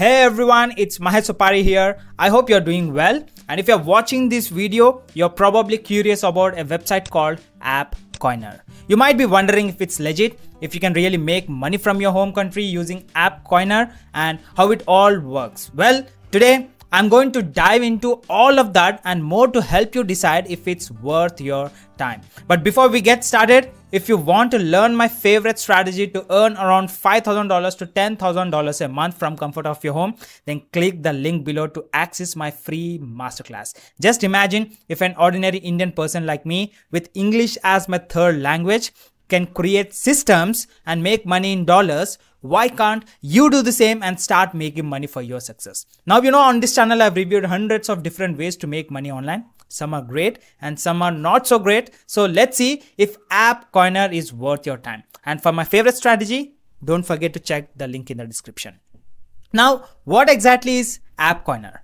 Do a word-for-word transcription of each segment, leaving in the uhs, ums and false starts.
Hey everyone, it's Mahesh Soppari here. I hope you're doing well. And if you're watching this video, you're probably curious about a website called AppCoiner. You might be wondering if it's legit, if you can really make money from your home country using AppCoiner and how it all works. Well, today I'm going to dive into all of that and more to help you decide if it's worth your time. But before we get started, if you want to learn my favorite strategy to earn around five thousand dollars to ten thousand dollars a month from comfort of your home, then click the link below to access my free masterclass. Just imagine if an ordinary Indian person like me with English as my third language can create systems and make money in dollars. Why can't you do the same and start making money for your success? Now, you know, on this channel, I've reviewed hundreds of different ways to make money online. Some are great and some are not so great. So let's see if AppCoiner is worth your time. And for my favorite strategy, don't forget to check the link in the description. Now, what exactly is AppCoiner?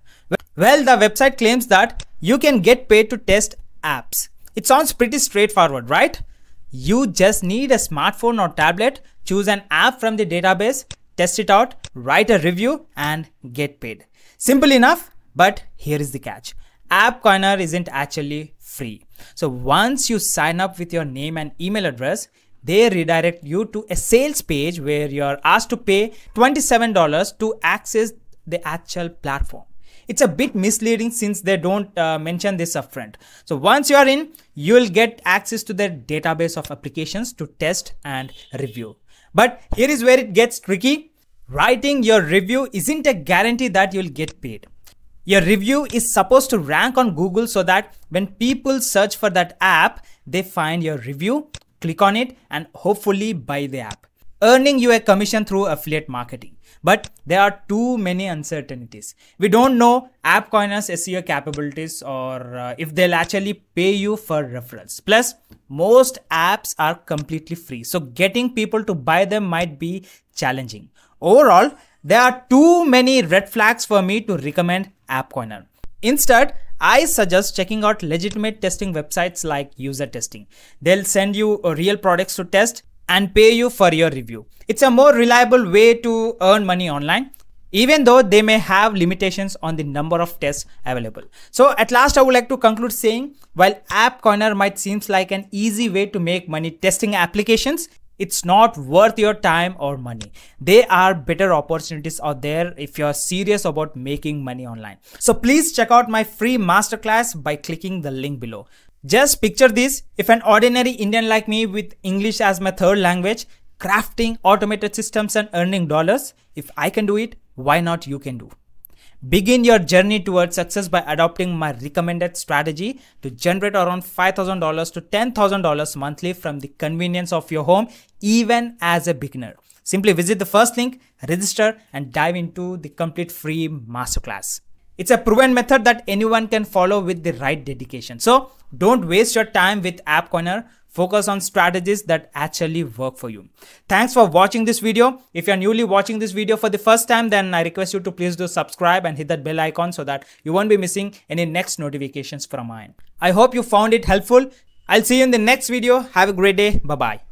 Well, the website claims that you can get paid to test apps. It sounds pretty straightforward, right? You just need a smartphone or tablet, choose an app from the database, test it out, write a review, and get paid. Simple enough, but here is the catch. AppCoiner isn't actually free. So once you sign up with your name and email address, they redirect you to a sales page where you're asked to pay twenty-seven dollars to access the actual platform. It's a bit misleading since they don't uh, mention this upfront. So once you are in, you'll get access to their database of applications to test and review. But here is where it gets tricky. Writing your review isn't a guarantee that you'll get paid. Your review is supposed to rank on Google so that when people search for that app, they find your review, click on it, and hopefully buy the app, earning you a commission through affiliate marketing. But there are too many uncertainties. We don't know AppCoiner's S E O capabilities or uh, if they'll actually pay you for referrals. Plus, most apps are completely free, so getting people to buy them might be challenging. Overall, there are too many red flags for me to recommend AppCoiner. Instead, I suggest checking out legitimate testing websites like user testing. They'll send you real products to test and pay you for your review. It's a more reliable way to earn money online, even though they may have limitations on the number of tests available. So at last, I would like to conclude saying, while AppCoiner might seem like an easy way to make money testing applications, it's not worth your time or money. There are better opportunities out there if you're serious about making money online. So please check out my free masterclass by clicking the link below. Just picture this, if an ordinary Indian like me with English as my third language, crafting automated systems and earning dollars, if I can do it, why not you can do? Begin your journey towards success by adopting my recommended strategy to generate around five thousand dollars to ten thousand dollars monthly from the convenience of your home, even as a beginner. Simply visit the first link, register, and dive into the complete free masterclass. It's a proven method that anyone can follow with the right dedication. So don't waste your time with AppCoiner. Focus on strategies that actually work for you. Thanks for watching this video. If you're newly watching this video for the first time, then I request you to please do subscribe and hit that bell icon so that you won't be missing any next notifications from mine. I hope you found it helpful. I'll see you in the next video. Have a great day. Bye-bye.